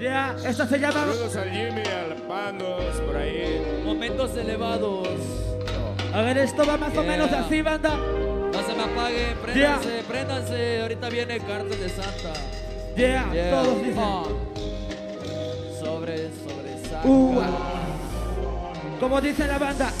Ya, esta se llama... Saludos al Jimmy, al Panos, por ahí. Momentos elevados. No. A ver, esto va más o menos así, banda. No se me apague, préndanse, préndanse. Ahorita viene Cartel de Santa. Todos dicen. Sobre Santa. Como dice la banda.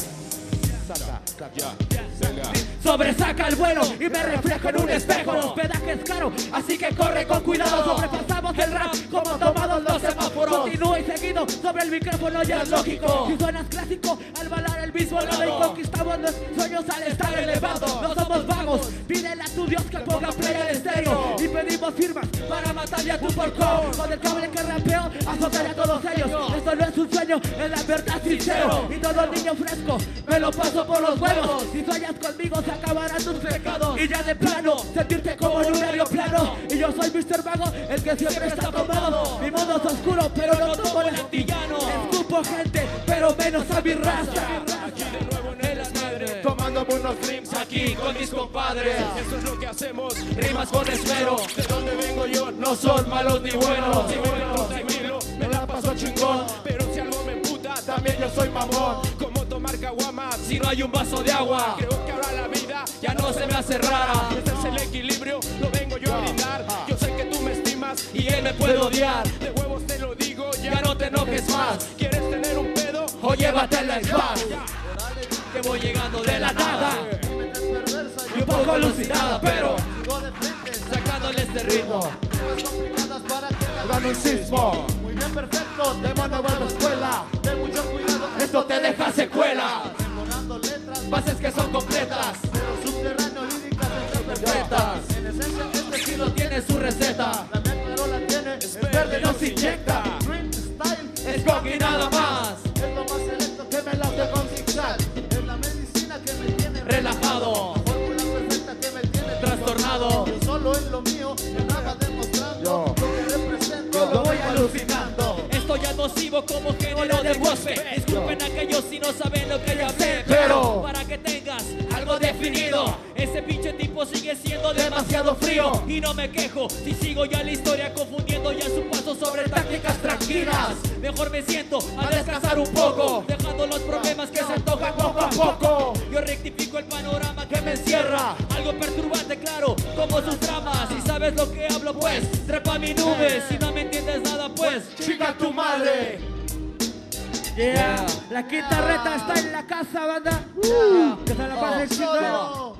Sobresaca el vuelo y me reflejo en un espejo. El hospedaje es caro, así que corre con cuidado. Sobrepasamos el rap como tomados los semáforos. Continúa y seguido sobre el micrófono ya es lógico. Si suenas clásico al balar el mismo lado y conquistamos los sueños al estar elevado. No somos vagos, pídele a tu Dios que ponga play al estéreo. Y pedimos firmas para matarle a tu porco. Con el cable que rapeo, azotaré a todos ellos. Esto no es un sueño, es la verdad sincero. Y todo niño fresco, me lo paso por los huevos. Si sueñas conmigo se acabarán tus pecados. Y ya de plano, sentirte como en un aeroplano. Y yo soy Mr. Vago, el que siempre está tomado. Mi modo es oscuro, pero no tomo el antillano. Escupo gente, pero menos a mi raza. Aquí de nuevo en el madre, tomando buenos dreams aquí con mis compadres. Eso es lo que hacemos, rimas con esmero. De donde vengo yo, no son malos ni buenos. Si me gusta y miro, me la paso chingón. Pero si algo me emputa, también yo soy mamón. Si no hay un vaso de agua, creo que ahora la vida ya no se me hace rara. Este es el equilibrio, lo vengo yo a brindar. Yo sé que tú me estimas y él me puede odiar. De huevos te lo digo, ya no te enojes más. ¿Quieres tener un pedo? O llévate la spa. Que voy llegando de la nada y un poco alucinada, pero sacándole este ritmo. Hagan un sismo. Muy bien, perfecto, te mando a buena escuela. Ten mucho cuidado, esto te deja secuela. Memorando letras, bases que son completas. Pero subterráneo, líricas interpretas. En esencia, este estilo tiene su receta. La mezcla la tiene, es verde, no se inyecta. Dream style, es coqui nada más. Es lo más selecto que me late con zigzag. Es la medicina que me tiene relajado. La fórmula perfecta que me tiene trastornado. Yo solo en lo mío, yo nada demostrando. Lo voy alucinando. Esto ya nocivo como género de goce. Disculpen a aquellos si no saben lo que yo hablé, pero para que tengas algo definido, ese pinche tipo sigue siendo demasiado frío. Y no me quejo si sigo ya la historia confundiendo ya su paso sobre tácticas tranquilas. Mejor me siento a descansar un poco, dejando los problemas que se tocan poco a poco. Yo rectifico el panorama que me encierra, algo perturbante, claro, como sus tramas. Si sabes lo que hablo, pues trepa mi nube. Si no me entiendes nada, pues chica tu madre. La Quinta Reta está en la casa, banda. Que se la pasen chido.